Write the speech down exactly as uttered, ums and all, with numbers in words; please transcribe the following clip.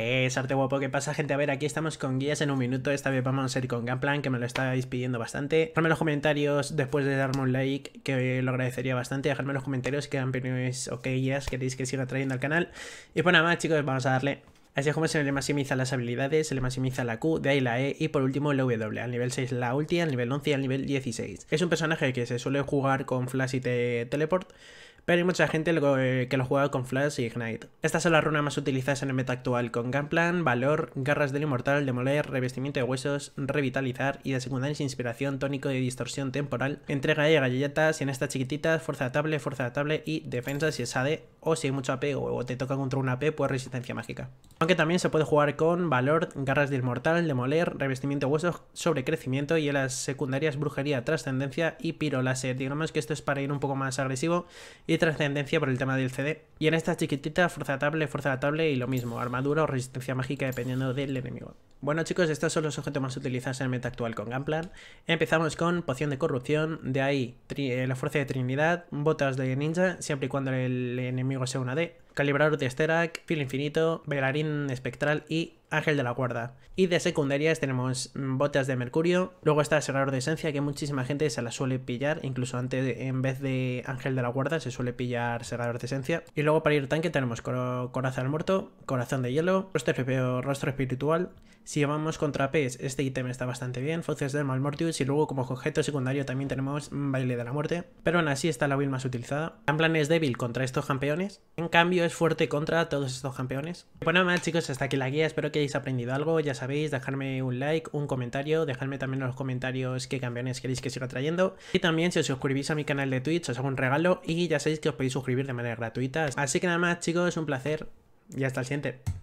Es arte guapo. ¿Qué pasa, gente? A ver, aquí estamos con guías en un minuto. Esta vez vamos a ir con Gangplank, que me lo estáis pidiendo bastante. Dejadme en los comentarios, después de darme un like, que lo agradecería bastante. Dejadme en los comentarios qué campeones o qué guías queréis que siga trayendo al canal. Y pues nada más, chicos, vamos a darle. Así es como se le maximiza las habilidades, se le maximiza la Q, de ahí la E y por último la W. Al nivel seis la ulti, al nivel once y al nivel dieciséis. Es un personaje que se suele jugar con Flash y te teleport, pero hay mucha gente que lo juega con Flash y Ignite. Estas son las runas más utilizadas en el meta actual con Gangplank, Valor, Garras del Inmortal, Demoler, Revestimiento de Huesos, Revitalizar y de secundarias Inspiración, Tónico de Distorsión Temporal, Entrega de Galletas y en estas chiquititas Fuerza de Table, Fuerza de Table y Defensa si es A D o si hay mucho A P o te toca contra un A P, pues Resistencia Mágica. Aunque también se puede jugar con Valor, Garras del Inmortal, Demoler, Revestimiento de Huesos, Sobrecrecimiento y en las secundarias Brujería, Trascendencia y Piro Láser. Digamos que esto es para ir un poco más agresivo y Trascendencia por el tema del C D. Y en esta chiquitita, Fuerza de Table, Fuerza de Table y lo mismo, Armadura o Resistencia Mágica dependiendo del enemigo. Bueno, chicos, estos son los objetos más utilizados en el meta actual con Gangplank. Empezamos con Poción de Corrupción, de ahí eh, la Fuerza de Trinidad, Botas de Ninja, siempre y cuando el enemigo sea una D, Calibrador de Sterak, Filo Infinito, Bailarín Espectral y Ángel de la Guarda. Y de secundarias tenemos Botas de Mercurio, luego está Serrador de Esencia, que muchísima gente se la suele pillar, incluso antes de, en vez de Ángel de la Guarda se suele pillar Serrador de Esencia. Y luego para ir tanque tenemos coro, Coraza del Muerto, Corazón de Hielo, Rostro, rostro Espiritual. Si vamos contra P E S, este ítem está bastante bien, Fauces del Malmortius, y luego como objeto secundario también tenemos Baile de la Muerte, pero aún así está la build más utilizada. Gangplank es débil contra estos campeones, en cambio es fuerte contra todos estos campeones. Bueno, nada más, chicos, hasta aquí la guía, espero que hayáis aprendido algo. Ya sabéis, dejarme un like, un comentario, dejadme también en los comentarios qué campeones queréis que siga trayendo, y también si os suscribís a mi canal de Twitch os hago un regalo, y ya sabéis que os podéis suscribir de manera gratuita. Así que nada más, chicos, un placer y hasta el siguiente.